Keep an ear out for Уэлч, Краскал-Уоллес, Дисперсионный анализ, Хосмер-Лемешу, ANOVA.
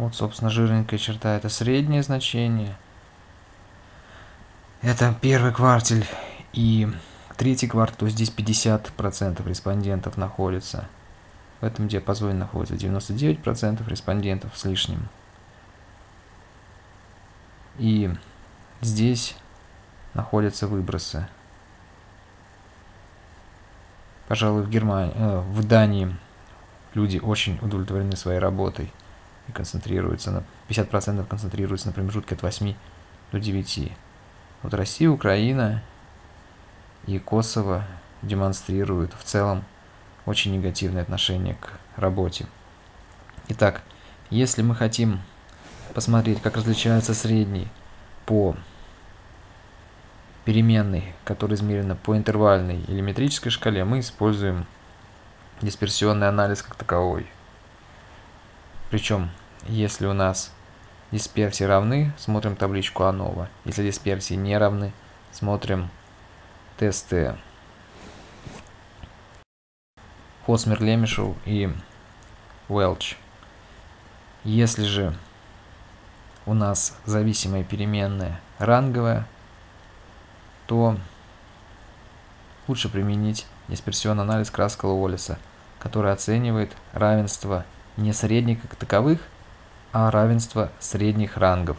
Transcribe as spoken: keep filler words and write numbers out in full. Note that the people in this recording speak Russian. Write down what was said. Вот, собственно, жирненькая черта — это среднее значение. Это первый квартиль и третий квартиль, то есть здесь пятьдесят процентов респондентов находится. В этом диапазоне находится девяносто девять процентов респондентов с лишним. И здесь находятся выбросы. Пожалуй, в Германии, э, в Дании люди очень удовлетворены своей работой и концентрируются на пятьдесят процентов концентрируются на промежутке от восьми до девяти. Вот Россия, Украина и Косово демонстрируют в целом очень негативное отношение к работе. Итак, если мы хотим посмотреть, как различаются средние по переменной, которая измерена по интервальной или метрической шкале, мы используем дисперсионный анализ как таковой. Причем, если у нас дисперсии равны, смотрим табличку ANOVA. Если дисперсии не равны, смотрим тесты Хосмер-Лемешу и Уэлч. Если же у нас зависимая переменная ранговая, то лучше применить дисперсионный анализ Краскала-Уоллеса, который оценивает равенство не средних как таковых, а равенство средних рангов.